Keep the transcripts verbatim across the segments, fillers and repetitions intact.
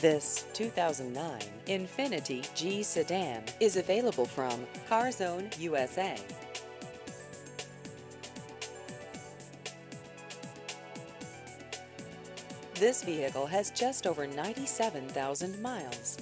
This two thousand nine Infiniti G Sedan is available from CarZone U S A. This vehicle has just over ninety-seven thousand miles.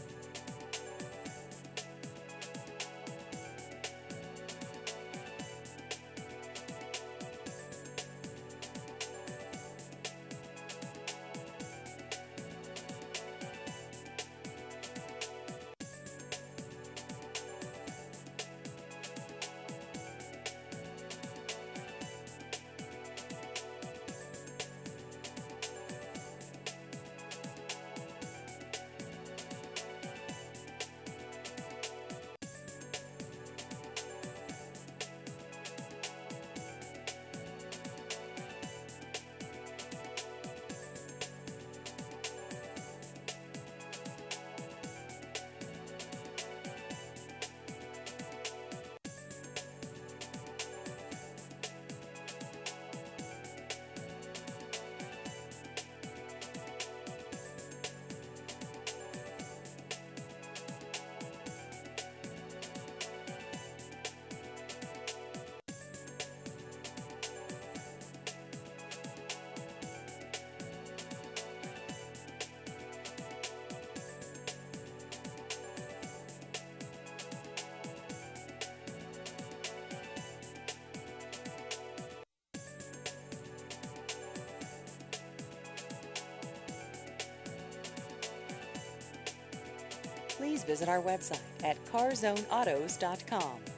Please visit our website at carzone autos dot com.